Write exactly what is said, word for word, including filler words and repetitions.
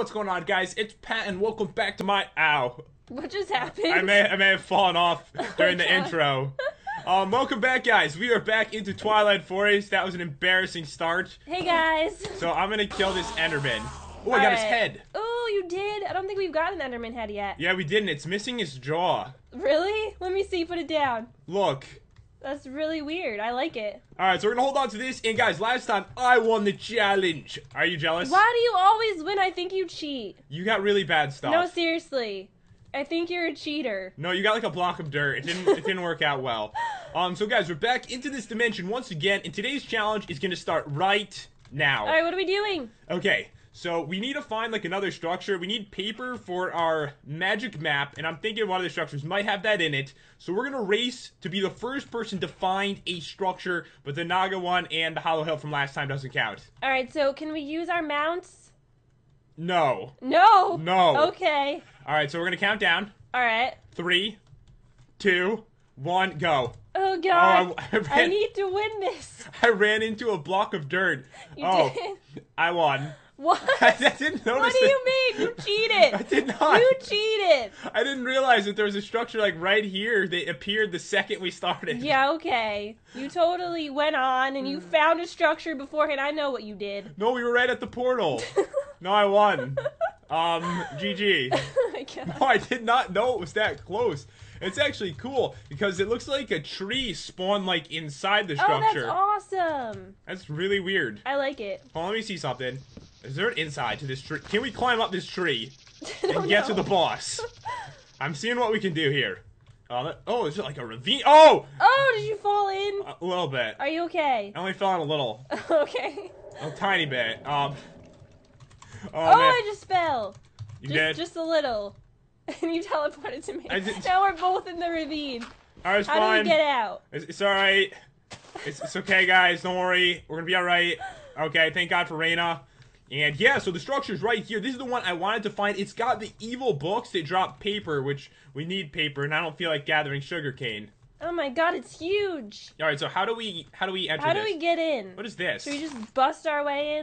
what's going on, guys? It's Pat, and welcome back to my ow. What just happened? I may I may have fallen off during oh, the God. intro. Um, welcome back, guys. We are back into Twilight Forest. That was an embarrassing start. Hey, guys. So I'm gonna kill this Enderman. Oh, I got right. his head. Oh, you did. I don't think we've got an Enderman head yet. Yeah, we didn't. It's missing his jaw. Really? Let me see. Put it down. Look. That's really weird. I like it. All right, so we're going to hold on to this. And, guys, last time I won the challenge. Are you jealous? Why do you always win? I think you cheat. You got really bad stuff. No, seriously. I think you're a cheater. No, you got, like, a block of dirt. It didn't, it didn't work out well. Um, so, guys, we're back into this dimension once again. And today's challenge is going to start right now. All right, what are we doing? Okay, so we need to find, like, another structure. We need paper for our magic map, and I'm thinking one of the structures might have that in it. So we're going to race to be the first person to find a structure, but the Naga one and the Hollow Hill from last time doesn't count. All right, so can we use our mounts? No. No? No. Okay. All right, so we're going to count down. All right. Three, two, one, go. Oh, God. Oh, I, I, ran, I need to win this. I ran into a block of dirt. You oh, did. I won. What? I, I didn't notice What do you it. mean? You cheated. I did not. You cheated. I didn't realize that there was a structure like right here that appeared the second we started. Yeah, okay. You totally went on and you found a structure beforehand. I know what you did. No, we were right at the portal. No, I won. Um, G G. Oh my God. No, I did not know it was that close. It's actually cool because it looks like a tree spawned like inside the structure. Oh, that's awesome. That's really weird. I like it. Oh, let me see something. Is there an inside to this tree? Can we climb up this tree and get know. to the boss? I'm seeing what we can do here. Uh, that, oh, is it like a ravine? Oh! Oh, did you fall in? A little bit. Are you okay? I only fell in a little. Okay. A tiny bit. Um. Oh, oh I just fell. You just, did? Just a little. And you teleported to me. Now we're both in the ravine. I was How fine. do we get out? It's, it's all right. It's, it's okay, guys. Don't worry. We're gonna be all right. Okay. Thank God for Reyna. And yeah, so the structure's right here. This is the one I wanted to find. It's got the evil books that drop paper, which we need paper, and I don't feel like gathering sugarcane. Oh my God, it's huge! All right, so how do we how do we enter? How do this? we get in? What is this? Should we just bust our way in?